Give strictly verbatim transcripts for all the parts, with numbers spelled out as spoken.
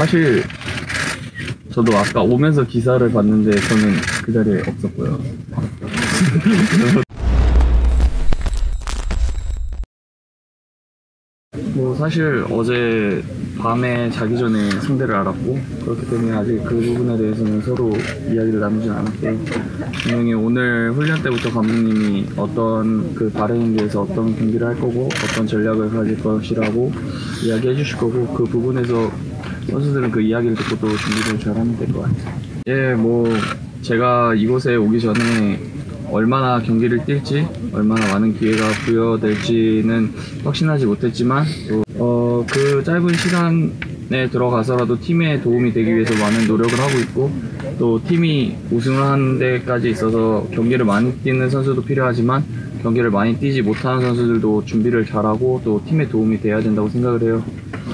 사실 저도 아까 오면서 기사를 봤는데 저는 그 자리에 없었고요. 뭐 사실 어제 밤에 자기 전에 상대를 알았고, 그렇기 때문에 아직 그 부분에 대해서는 서로 이야기를 나누진 않았고, 분명히 오늘 훈련 때부터 감독님이 어떤 그 발행에서 어떤 경기를 할 거고 어떤 전략을 가질 것이라고 이야기해 주실 거고, 그 부분에서 선수들은 그 이야기를 듣고 또 준비를 잘 하면 될 것 같아요. 예, 뭐 제가 이곳에 오기 전에 얼마나 경기를 뛸지, 얼마나 많은 기회가 부여될지는 확신하지 못했지만, 어, 그 짧은 시간에 들어가서라도 팀에 도움이 되기 위해서 많은 노력을 하고 있고, 또 팀이 우승을 하는 데까지 있어서 경기를 많이 뛰는 선수도 필요하지만 경기를 많이 뛰지 못하는 선수들도 준비를 잘하고 또 팀에 도움이 돼야 된다고 생각을 해요.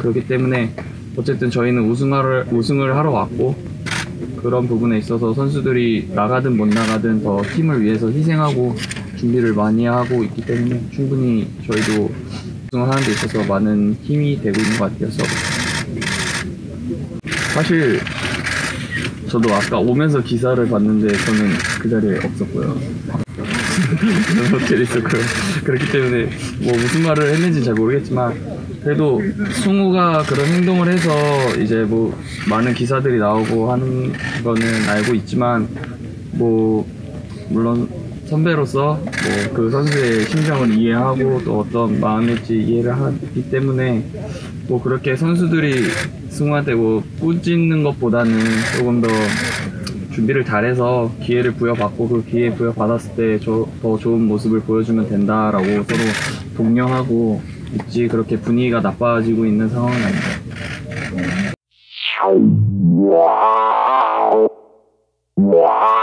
그렇기 때문에 어쨌든 저희는 우승을, 우승을 하러 왔고, 그런 부분에 있어서 선수들이 나가든 못 나가든 더 팀을 위해서 희생하고 준비를 많이 하고 있기 때문에 충분히 저희도 우승을 하는 데 있어서 많은 힘이 되고 있는 것 같아서, 사실 저도 아까 오면서 기사를 봤는데 저는 그 자리에 없었고요. 재밌었고요. 그렇기 때문에 뭐 무슨 말을 했는지 잘 모르겠지만, 그래도 승우가 그런 행동을 해서 이제 뭐 많은 기사들이 나오고 하는 거는 알고 있지만, 뭐 물론 선배로서 뭐 그 선수의 심정을 이해하고 또 어떤 마음일지 이해를 하기 때문에, 뭐 그렇게 선수들이 승우한테 뭐 꾸짖는 것보다는 조금 더 준비를 잘해서 기회를 부여받고, 그 기회 부여받았을 때 더 좋은 모습을 보여주면 된다라고 서로 독려하고 있지, 그렇게 분위기가 나빠지고 있는 상황은 아닙니다.